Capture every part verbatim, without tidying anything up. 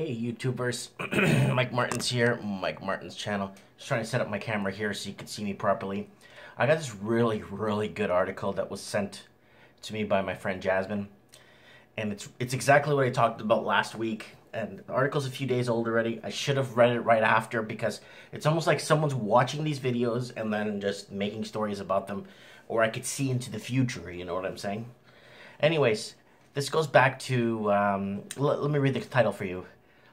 Hey YouTubers, Mike Martins here, Mike Martins channel. Just trying to set up my camera here so you can see me properly. I got this really, really good article that was sent to me by my friend Jasmine. And it's it's exactly what I talked about last week. And the article's a few days old already. I should have read it right after because it's almost like someone's watching these videos and then just making stories about them. Or I could see into the future, you know what I'm saying? Anyways, this goes back to, um, let, let me read the title for you.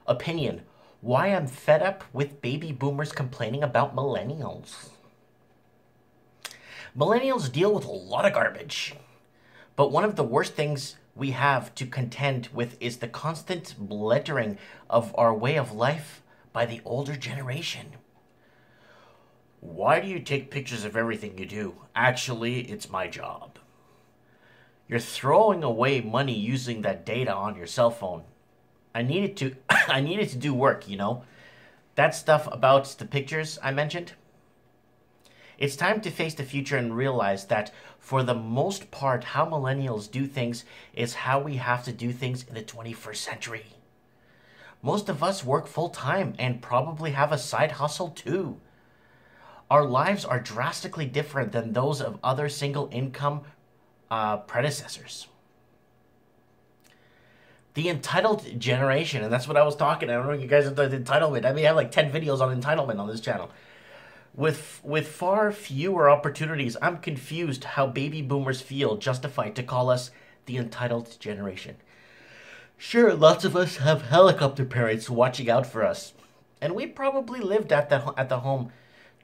Opinion, why I'm fed up with baby boomers complaining about millennials. Millennials deal with a lot of garbage, but one of the worst things we have to contend with is the constant blethering of our way of life by the older generation. Why do you take pictures of everything you do? Actually, it's my job. You're throwing away money using that data on your cell phone. I needed to I needed to do work, you know. That stuff about the pictures I mentioned. It's time to face the future and realize that for the most part how millennials do things is how we have to do things in the twenty-first century. Most of us work full time and probably have a side hustle too. Our lives are drastically different than those of other single income uh, predecessors. The entitled generation, and that's what I was talking. I don't know if you guys have done entitlement. I mean, I have like ten videos on entitlement on this channel. With with far fewer opportunities, I'm confused how baby boomers feel justified to call us the entitled generation. Sure, lots of us have helicopter parents watching out for us, and we probably lived at the at the home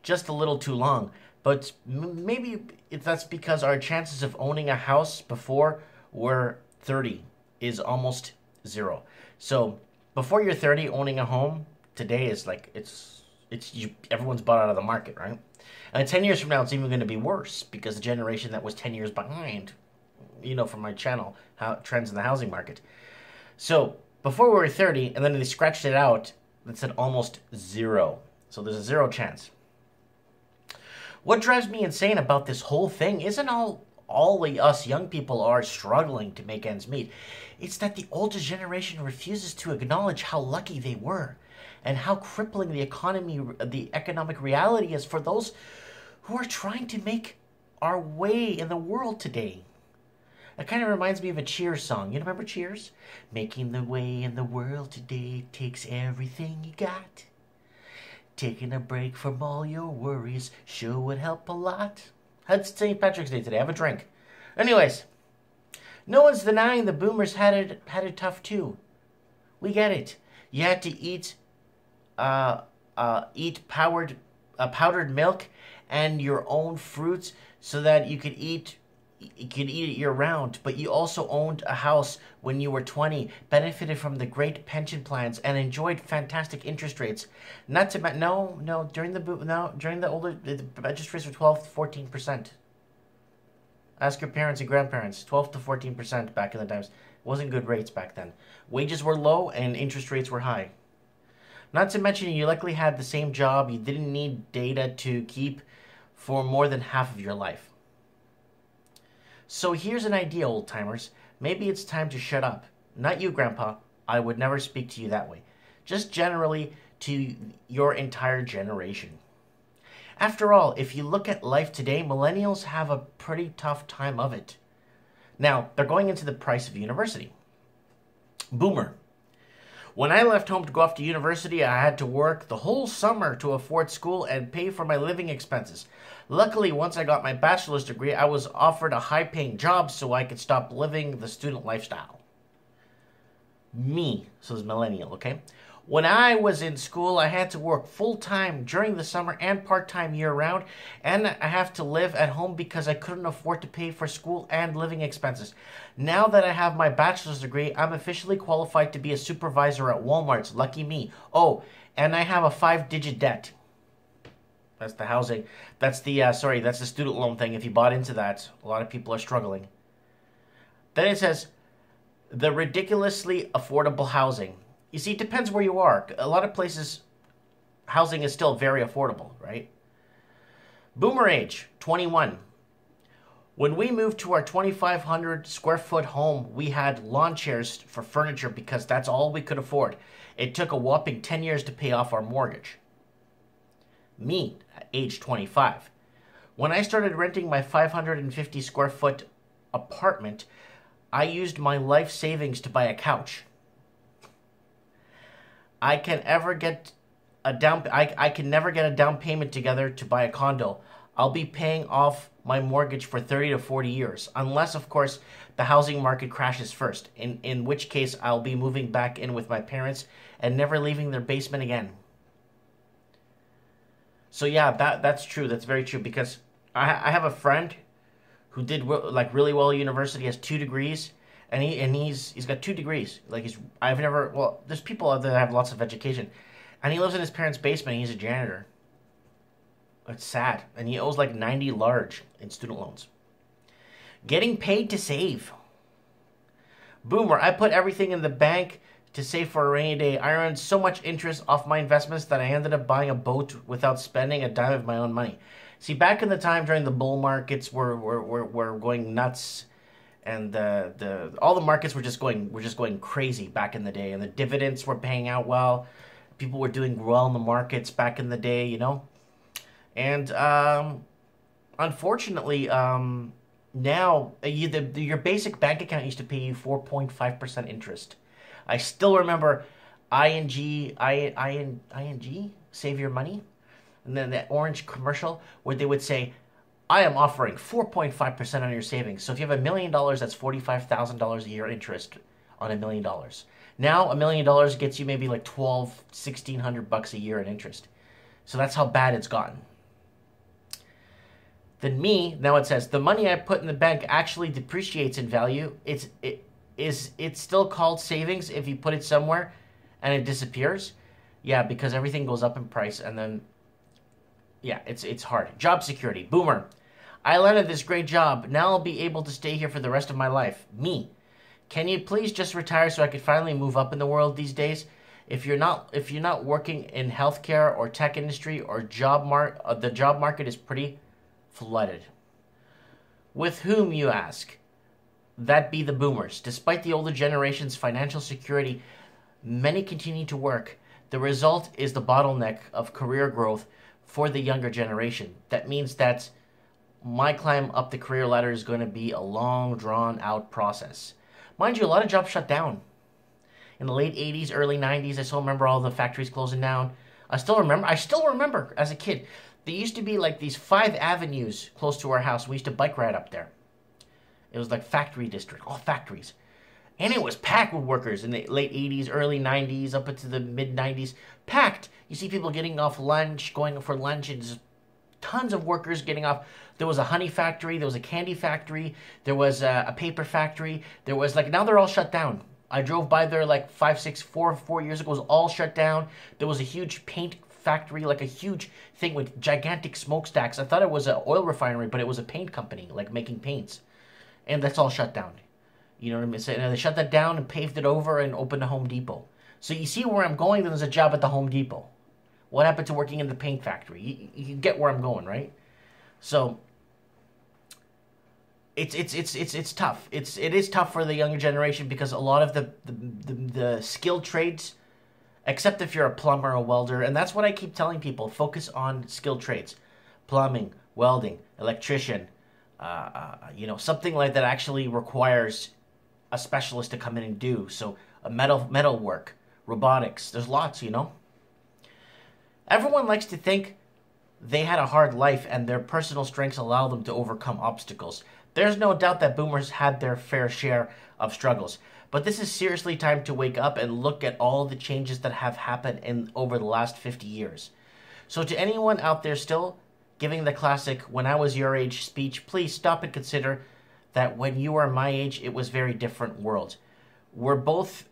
just a little too long. But m maybe that's because our chances of owning a house before we're thirty is almost zero. So before you're thirty, owning a home today is like, it's, it's you, everyone's bought out of the market, right? And ten years from now, it's even gonna be worse because the generation that was ten years behind, you know, from my channel, how, Trends in the Housing Market. So before we were thirty, and then they scratched it out, that said almost zero. So there's a zero chance. What drives me insane about this whole thing isn't all all us young people are struggling to make ends meet. It's that the older generation refuses to acknowledge how lucky they were and how crippling the economy, the economic reality is for those who are trying to make our way in the world today. It kind of reminds me of a Cheers song. You remember Cheers? Making the way in the world today takes everything you got. Taking a break from all your worries sure would help a lot. It's Saint Patrick's Day today. Have a drink. Anyways, no one's denying the boomers had it had it tough too. We get it. You had to eat, uh, uh, eat powdered, uh, powdered milk, and your own fruits so that you could eat, you could eat it year round. But you also owned a house when you were twenty, benefited from the great pension plans, and enjoyed fantastic interest rates. Not to no no during the no during the older the interest rates were twelve to fourteen percent. Ask your parents and grandparents. twelve to fourteen percent back in the times. It wasn't good rates back then. Wages were low and interest rates were high. Not to mention you likely had the same job. You didn't need data to keep for more than half of your life. So here's an idea, old-timers. Maybe it's time to shut up. Not you, Grandpa. I would never speak to you that way. Just generally to your entire generation. After all, if you look at life today, millennials have a pretty tough time of it. Now, they're going into the price of university. Boomer. When I left home to go off to university, I had to work the whole summer to afford school and pay for my living expenses. Luckily, once I got my bachelor's degree, I was offered a high-paying job so I could stop living the student lifestyle. Me, so it's millennial, okay? When I was in school, I had to work full-time during the summer and part-time year-round, and I have to live at home because I couldn't afford to pay for school and living expenses. Now that I have my bachelor's degree, I'm officially qualified to be a supervisor at Walmart. Lucky me. Oh, and I have a five-digit debt. That's the housing. That's the, uh, sorry, that's the student loan thing. If you bought into that, a lot of people are struggling. Then it says, the ridiculously affordable housing. You see, it depends where you are. A lot of places, housing is still very affordable, right? Boomer age, twenty-one. When we moved to our twenty-five hundred square foot home, we had lawn chairs for furniture because that's all we could afford. It took a whopping ten years to pay off our mortgage. Me, at age twenty-five. When I started renting my five hundred fifty square foot apartment, I used my life savings to buy a couch. I can ever get a down I, I can never get a down payment together to buy a condo. I'll be paying off my mortgage for thirty to forty years, unless, of course, the housing market crashes first, in, in which case I'll be moving back in with my parents and never leaving their basement again. So yeah, that, that's true. That's very true, because I, I have a friend who did like really well at university, has two degrees, and, he, and he's, he's got two degrees. Like he's, I've never, well, there's people out there that have lots of education, and he lives in his parents' basement, and he's a janitor. It's sad. And he owes like ninety large in student loans. Getting paid to save. Boomer, I put everything in the bank to save for a rainy day. I earned so much interest off my investments that I ended up buying a boat without spending a dime of my own money. See, back in the time during the bull markets were were, were, were going nuts, and the, the all the markets were just going were just going crazy back in the day, and the dividends were paying out well. People were doing well in the markets back in the day, you know. And um, unfortunately, um, now you, the, the, your basic bank account used to pay you four point five percent interest. I still remember I N G, I N G, Save Your Money, and then that orange commercial where they would say, I am offering four point five percent on your savings. So if you have a million dollars, that's forty-five thousand dollars a year interest on a million dollars. Now a million dollars gets you maybe like twelve, sixteen hundred bucks a year in interest. So that's how bad it's gotten. Then me, now it says, the money I put in the bank actually depreciates in value. It's, it, is, it's still called savings if you put it somewhere and it disappears. Yeah, because everything goes up in price, and then, yeah, it's, it's hard. Job security. Boomer, I landed this great job. Now I'll be able to stay here for the rest of my life. Me, can you please just retire so I could finally move up in the world these days? If you're not, if you're not working in healthcare or tech industry or job mark, uh, the job market is pretty flooded. With whom, you ask? That be the boomers. Despite the older generation's financial security, many continue to work. The result is the bottleneck of career growth for the younger generation. That means that my climb up the career ladder is going to be a long, drawn-out process. Mind you, a lot of jobs shut down. In the late eighties, early nineties, I still remember all the factories closing down. I still remember, I still remember as a kid, there used to be like these five avenues close to our house. We used to bike ride up there. It was like factory district, all factories. And it was packed with workers in the late eighties, early nineties, up into the mid nineties. Packed. You see people getting off lunch, going for lunch, and just tons of workers getting off. There was a honey factory. There was a candy factory. There was a, a paper factory. There was like, now they're all shut down. I drove by there like five, six, four, four years ago. It was all shut down. There was a huge paint factory, like a huge thing with gigantic smokestacks. I thought it was an oil refinery, but it was a paint company, like making paints. And that's all shut down. You know what I mean? So, and they shut that down and paved it over and opened a Home Depot. So you see where I'm going, then there's a job at the Home Depot. What happened to working in the paint factory? You, you can get where I'm going, right? So It's it's it's it's it's tough. It's it is tough for the younger generation because a lot of the the, the the skilled trades, except if you're a plumber or a welder, and that's what I keep telling people: focus on skilled trades, plumbing, welding, electrician, uh, uh, you know, something like that actually requires a specialist to come in and do. So a metal metal work, robotics. There's lots, you know. Everyone likes to think they had a hard life and their personal strengths allow them to overcome obstacles. There's no doubt that boomers had their fair share of struggles, but this is seriously time to wake up and look at all the changes that have happened in over the last fifty years. So to anyone out there still giving the classic when I was your age speech, please stop and consider that when you were my age, it was a very different world. We're both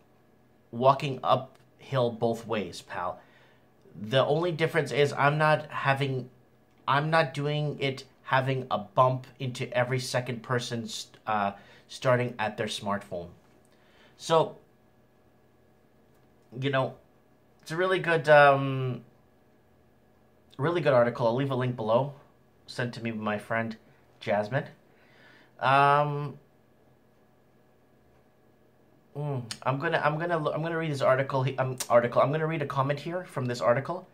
walking uphill both ways, pal. The only difference is I'm not having, I'm not doing it having a bump into every second person st uh, starting at their smartphone. So, you know, it's a really good, um, really good article. I'll leave a link below, sent to me by my friend Jasmine. Um, mm, I'm gonna I'm gonna I'm gonna read this article um, article I'm gonna read a comment here from this article.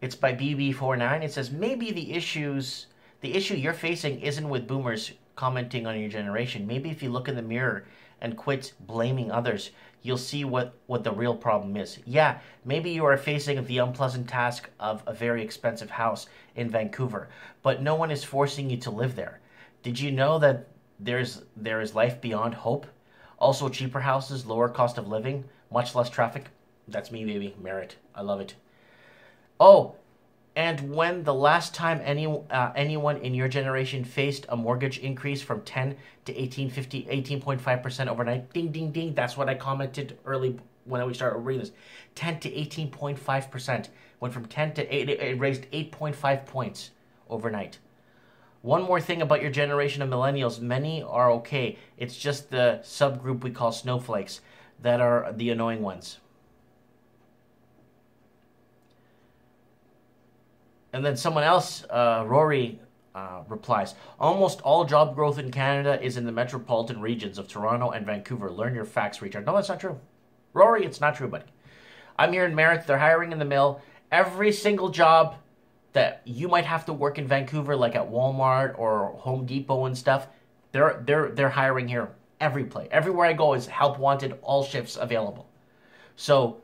It's by B B forty-nine. It says, maybe the issues the issue you're facing isn't with boomers commenting on your generation. Maybe if you look in the mirror and quit blaming others, you'll see what, what the real problem is. Yeah, maybe you are facing the unpleasant task of a very expensive house in Vancouver, but no one is forcing you to live there. Did you know that there's there is life beyond hope? Also cheaper houses, lower cost of living, much less traffic. That's me, baby. Merritt. I love it. Oh, and when the last time any uh, anyone in your generation faced a mortgage increase from ten to eighteen point five percent overnight? Ding, ding, ding. That's what I commented early when we started reading this. ten to eighteen point five percent. Went from ten to eight. It raised eight point five points overnight. One more thing about your generation of millennials. Many are okay. It's just the subgroup we call snowflakes that are the annoying ones. And then someone else, uh, Rory, uh, replies, almost all job growth in Canada is in the metropolitan regions of Toronto and Vancouver. Learn your facts, Richard. No, that's not true. Rory, it's not true, buddy. I'm here in Merritt. They're hiring in the mill. Every single job that you might have to work in Vancouver, like at Walmart or Home Depot and stuff, they're, they're, they're hiring here every place. Everywhere I go is help wanted, all shifts available. So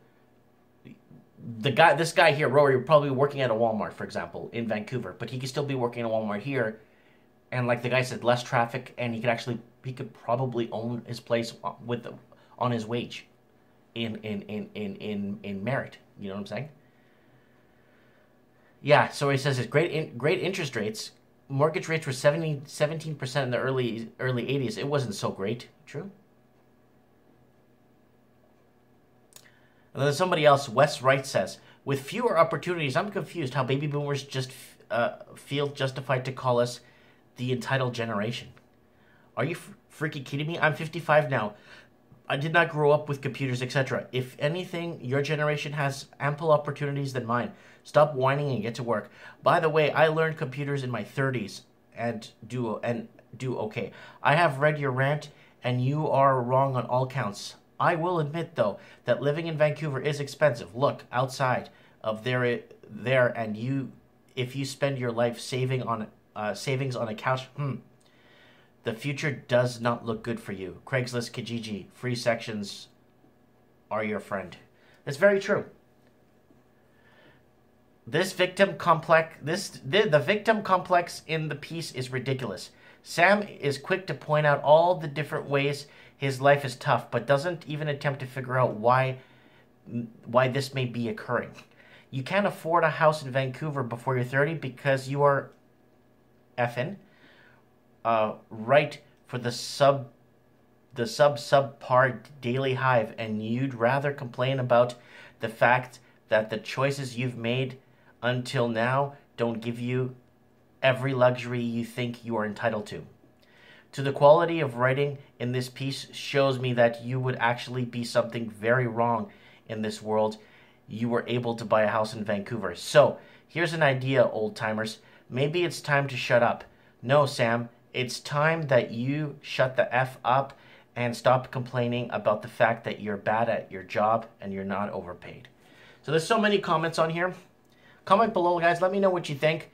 the guy, this guy here, Rory, probably working at a Walmart, for example, in Vancouver, but he could still be working at a Walmart here. And like the guy said, less traffic, and he could actually, he could probably own his place with the, on his wage in, in, in, in, in, in Merritt. You know what I'm saying? Yeah, so he says it's great, in, great interest rates. Mortgage rates were seventeen percent in the early, early eighties. It wasn't so great. True. And then somebody else, Wes Wright, says, with fewer opportunities, I'm confused how baby boomers just uh, feel justified to call us the entitled generation. Are you freaking kidding me? I'm fifty-five now. I did not grow up with computers, et cetera. If anything, your generation has ample opportunities than mine. Stop whining and get to work. By the way, I learned computers in my thirties and do and do okay. I have read your rant, and you are wrong on all counts. I will admit, though, that living in Vancouver is expensive. Look outside of there, there, and you, if you spend your life saving on uh, savings on a couch, hmm, the future does not look good for you. Craigslist, Kijiji, free sections are your friend. That's very true. This victim complex, this the, the victim complex in the piece is ridiculous. Sam is quick to point out all the different ways his life is tough, but doesn't even attempt to figure out why why this may be occurring. You can't afford a house in Vancouver before you're thirty because you are effing uh, right for the sub the sub subpar Daily Hive, and you'd rather complain about the fact that the choices you've made until now don't give you every luxury you think you are entitled to. To the quality of writing in this piece shows me that you would actually be something very wrong in this world. You were able to buy a house in Vancouver. So here's an idea, old timers. Maybe it's time to shut up. No, Sam, it's time that you shut the F up and stop complaining about the fact that you're bad at your job and you're not overpaid. So there's so many comments on here. Comment below, guys. Let me know what you think.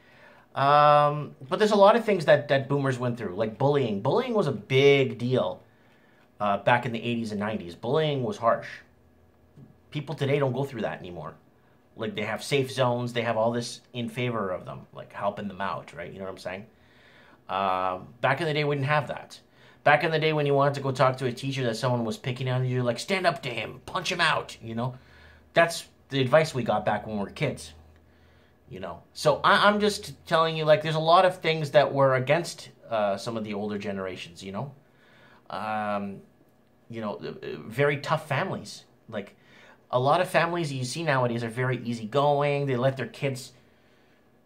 Um, but there's a lot of things that, that boomers went through, like bullying. Bullying was a big deal uh, back in the eighties and nineties. Bullying was harsh. People today don't go through that anymore. Like, they have safe zones. They have all this in favor of them, like helping them out, right? You know what I'm saying? Uh, back in the day, we didn't have that. Back in the day when you wanted to go talk to a teacher that someone was picking on you, like, stand up to him, punch him out, you know? That's the advice we got back when we were kids. You know, so I, I'm just telling you, like, there's a lot of things that were against uh, some of the older generations, you know, um, you know, very tough families. Like, a lot of families you see nowadays are very easygoing. They let their kids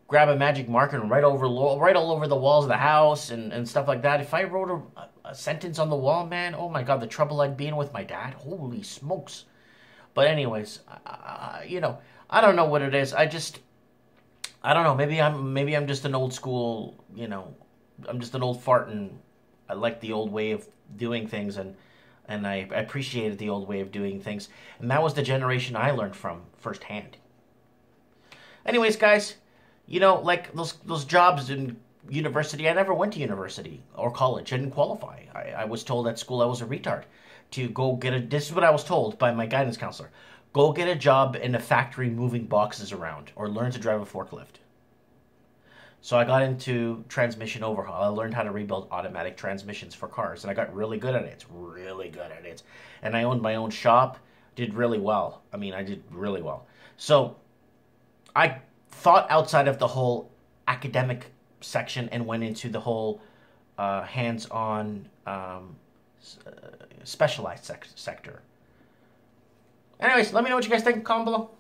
grab a magic marker and write over, right all over the walls of the house and, and stuff like that. If I wrote a, a sentence on the wall, man, oh my God, the trouble I'd be in with my dad. Holy smokes. But anyways, uh, you know, I don't know what it is. I just... I don't know. Maybe I'm maybe I'm just an old school, you know, I'm just an old fart and I liked the old way of doing things, and and I appreciated the old way of doing things. And that was the generation I learned from firsthand. Anyways, guys, you know, like those those jobs in university, I never went to university or college. I didn't qualify. I, I was told at school I was a retard to go get a, this is what I was told by my guidance counselor, go get a job in a factory moving boxes around or learn to drive a forklift. So I got into transmission overhaul. I learned how to rebuild automatic transmissions for cars, and I got really good at it, really good at it. And I owned my own shop, did really well. I mean, I did really well. So I thought outside of the whole academic section and went into the whole uh, hands-on um, uh, specialized sec sector. Anyways, let me know what you guys think. Comment below.